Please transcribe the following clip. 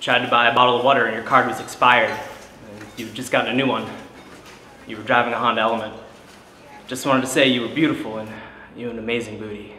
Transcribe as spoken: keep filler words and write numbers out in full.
tried to buy a bottle of water and your card was expired. You've just gotten a new one. You were driving a Honda Element. Just wanted to say you were beautiful and you had an amazing booty.